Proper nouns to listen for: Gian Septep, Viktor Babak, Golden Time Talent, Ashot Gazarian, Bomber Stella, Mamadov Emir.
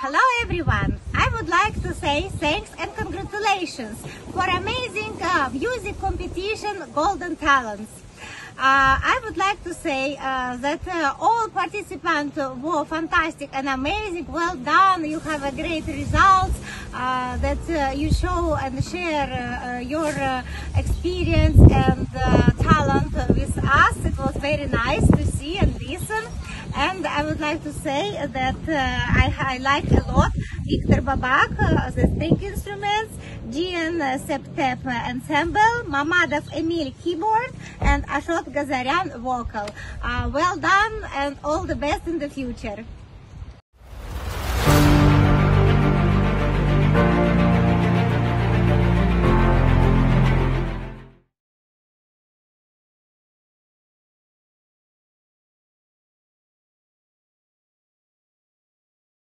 Hello everyone! I would like to say thanks and congratulations for amazing music competition Golden Talents. I would like to say that all participants were fantastic and amazing, well done, you have a great results, that you show and share your experience and talent with us. It was very nice to see and listen, and I would like to say that I like a lot Viktor Babak, the string instruments, Gian Septep ensemble, Mamadov Emir keyboard, and Ashot Gazarian vocal. Well done and all the best in the future.